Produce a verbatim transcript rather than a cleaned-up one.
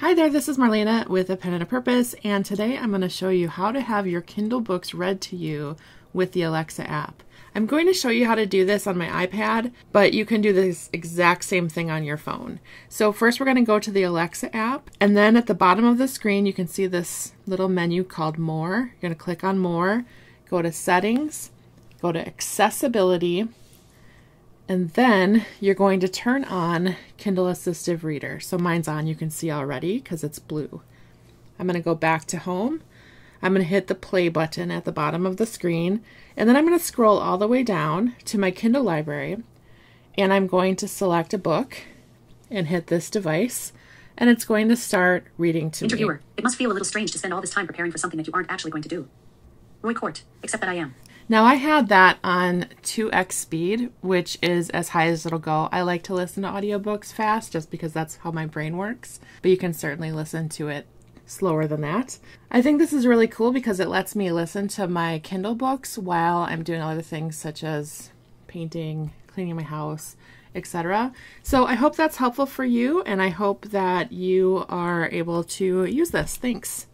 Hi there, this is Marlena with A Pen and A Purpose, and today I'm going to show you how to have your Kindle books read to you with the Alexa app. I'm going to show you how to do this on my iPad, but you can do this exact same thing on your phone. So first we're going to go to the Alexa app, and then at the bottom of the screen you can see this little menu called More. You're going to click on More, go to Settings, go to Accessibility, and then you're going to turn on Kindle Assistive Reader. So mine's on, you can see already because it's blue. I'm going to go back to Home. I'm going to hit the play button at the bottom of the screen, and then I'm going to scroll all the way down to my Kindle library, and I'm going to select a book and hit this device, and it's going to start reading to Interviewer, me. It must feel a little strange to spend all this time preparing for something that you aren't actually going to do. Roy Court, except that I am. Now I had that on two X speed, which is as high as it'll go. I like to listen to audiobooks fast just because that's how my brain works, but you can certainly listen to it slower than that. I think this is really cool because it lets me listen to my Kindle books while I'm doing other things such as painting, cleaning my house, et cetera. So I hope that's helpful for you, and I hope that you are able to use this. Thanks.